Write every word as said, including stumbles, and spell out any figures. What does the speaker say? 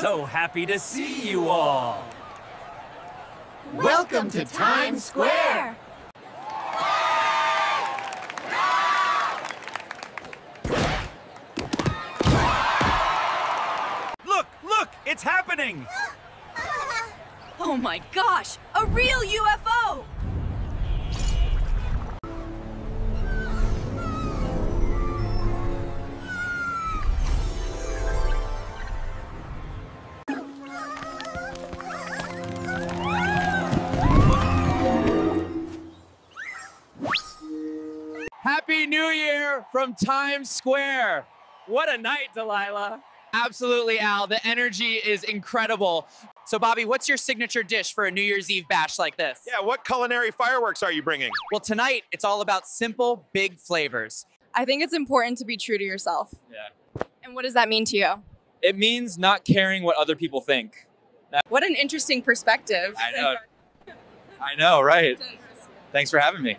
So happy to see you all! Welcome to Times Square! Look, look! It's happening! Oh my gosh! A real U F O! Happy New Year from Times Square. What a night, Delilah. Absolutely, Al. The energy is incredible. So, Bobby, what's your signature dish for a New Year's Eve bash like this? Yeah, what culinary fireworks are you bringing? Well, tonight, it's all about simple, big flavors. I think it's important to be true to yourself. Yeah. And what does that mean to you? It means not caring what other people think. What an interesting perspective. I know. I know, right? Thanks for having me.